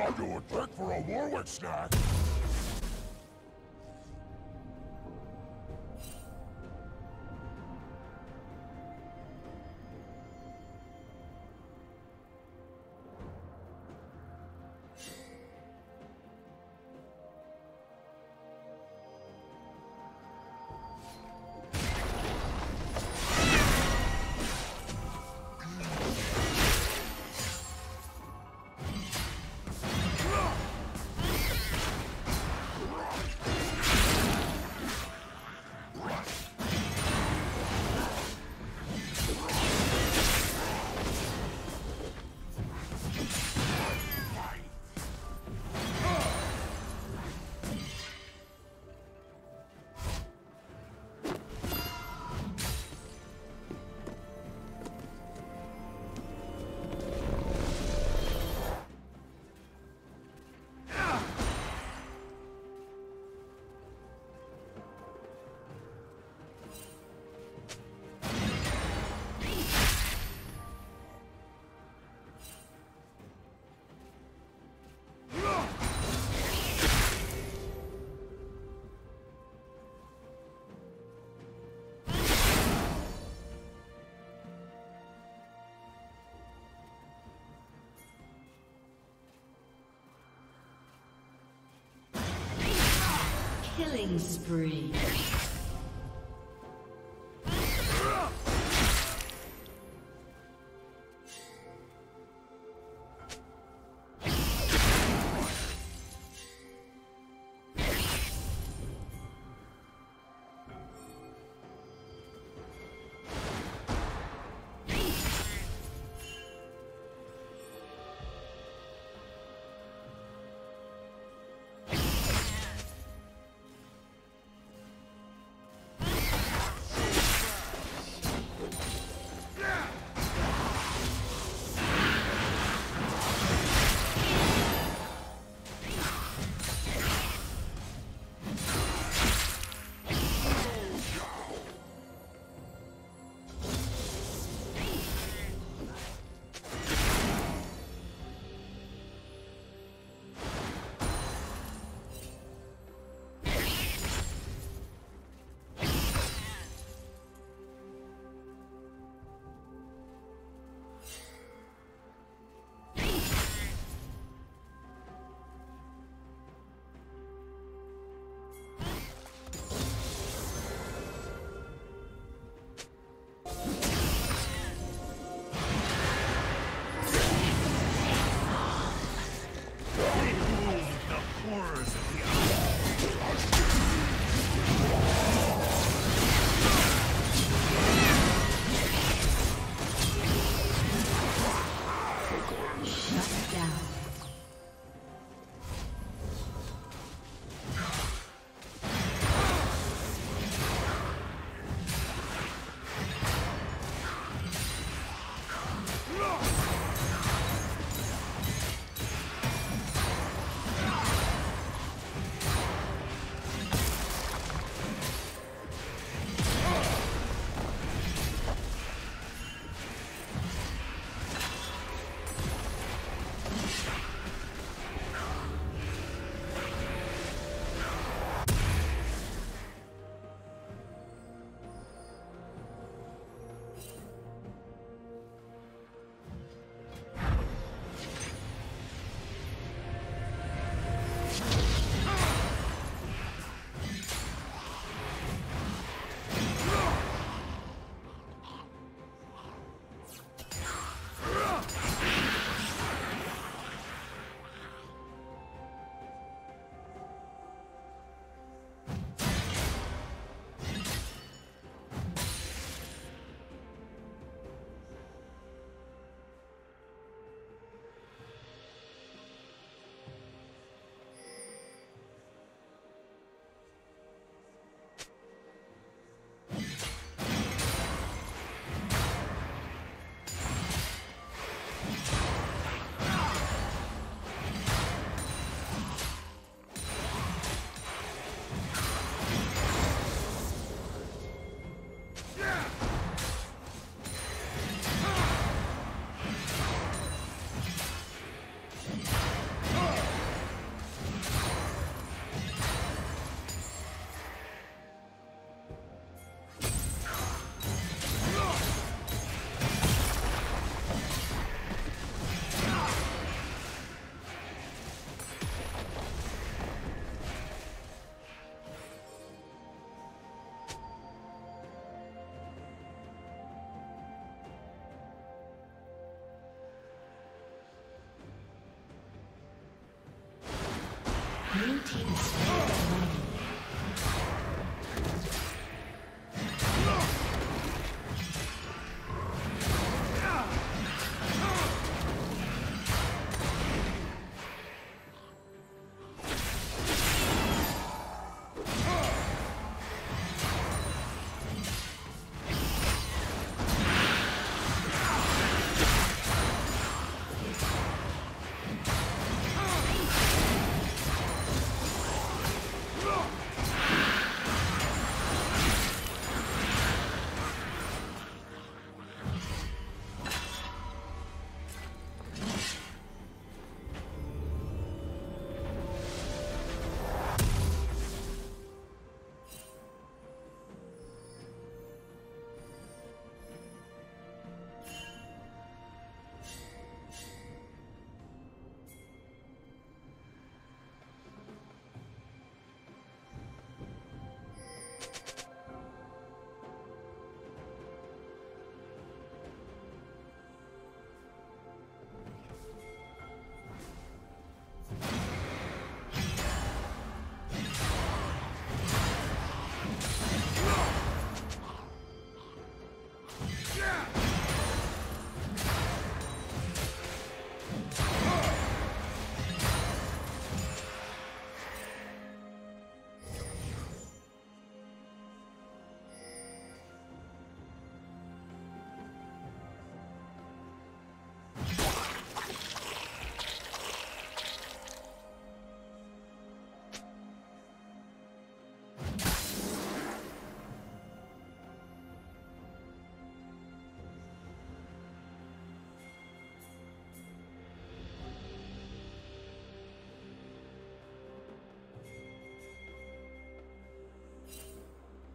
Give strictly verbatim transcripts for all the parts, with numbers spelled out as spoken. Might do a trick for a Warwick snack. Killing spree.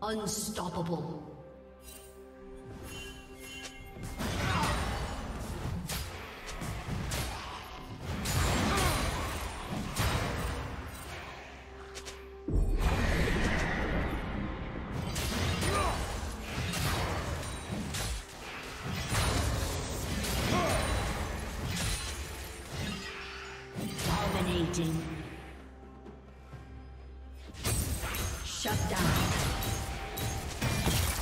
Unstoppable. Shut down.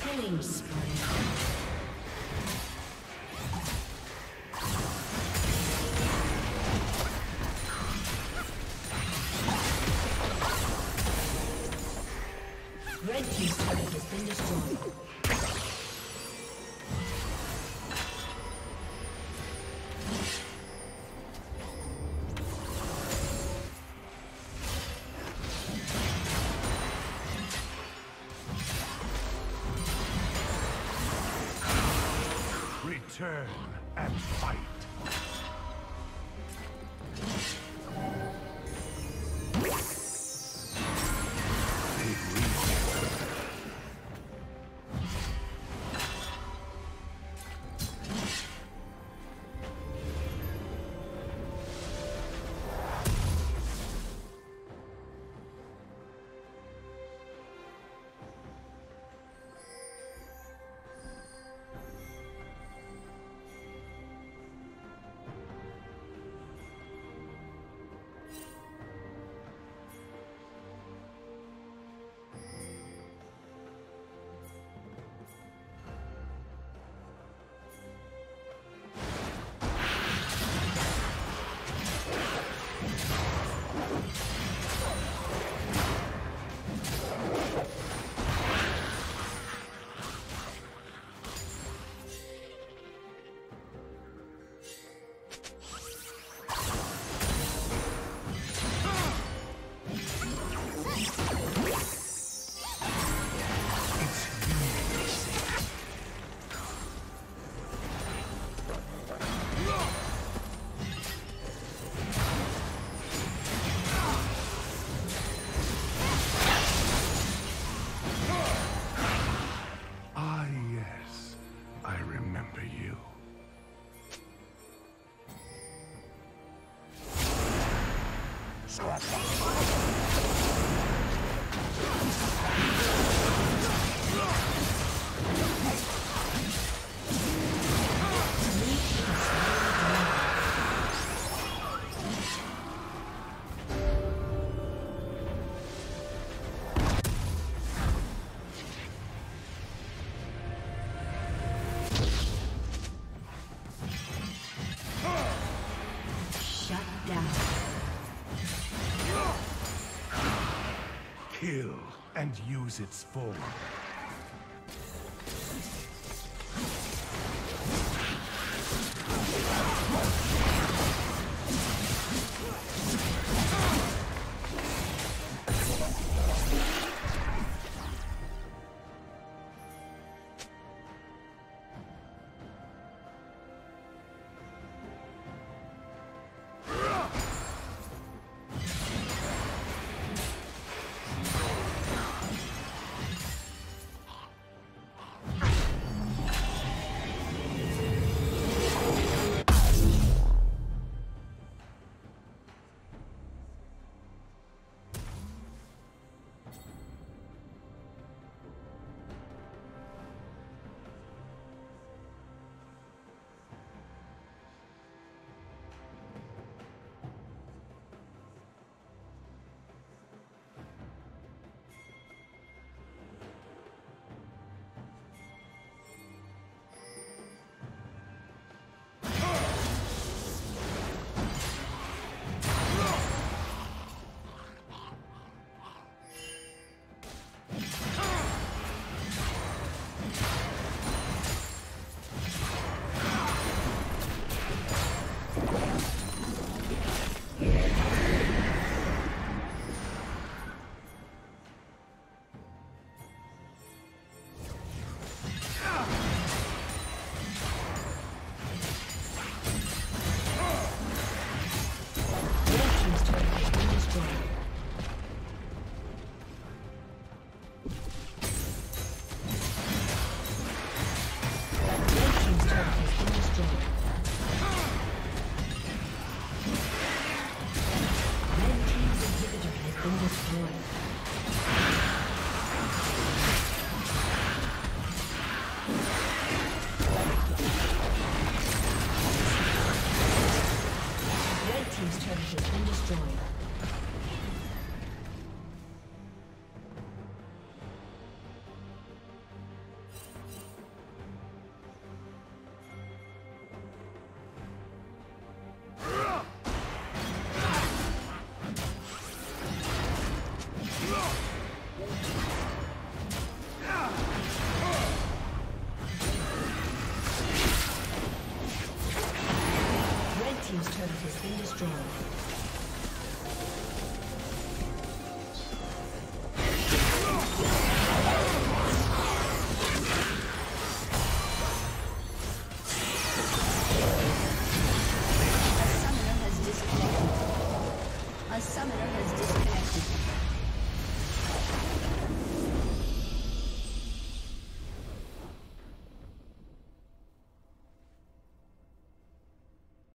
Killing spree. Turn and fight. Kill and use its form. A summoner has disconnected.